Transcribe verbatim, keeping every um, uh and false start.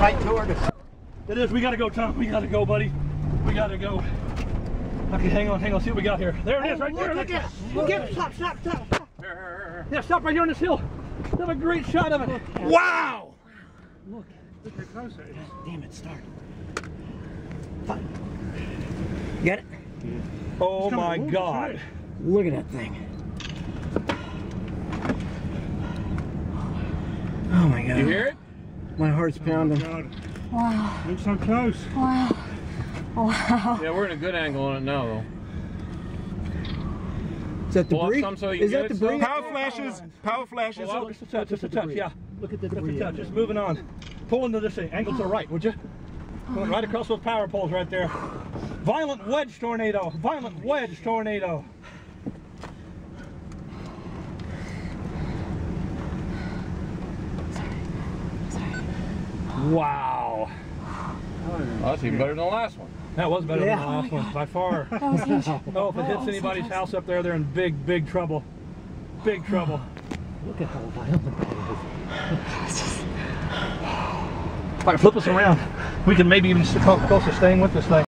right toward us. It is. We gotta go, Tom. We gotta go, buddy. We gotta go. Okay, hang on, hang on. See what we got here. There it is, right there. Look at it. Get it. Stop, stop, stop. Yeah, stop right here on this hill. Have a great shot of it. Wow. Look. Look how close it is. Damn it, start. Fine. Get it? Yeah. Oh my God. Look at that thing. Oh my God. You hear it? My heart's pounding. Oh my God. Wow. It's so close. Wow. Wow. Yeah, we're at a good angle on it now, though. Is that debris? Well, so is that debris? Power flashes. Power flashes. Well, just a touch, just a touch, yeah. Look at the debris. Just a touch, just moving on. Pull into this thing. Angle to the right, would you? Going right across those power poles right there. Violent wedge tornado. Violent wedge tornado. Wow. Well, that's even better than the last one. That was better yeah. than the last oh one, God. by far. Oh, if it hits anybody's house up there, they're in big, big trouble. Big trouble. Look at how violent that is. All right, flip us around. We can maybe even stick closer, staying with this thing.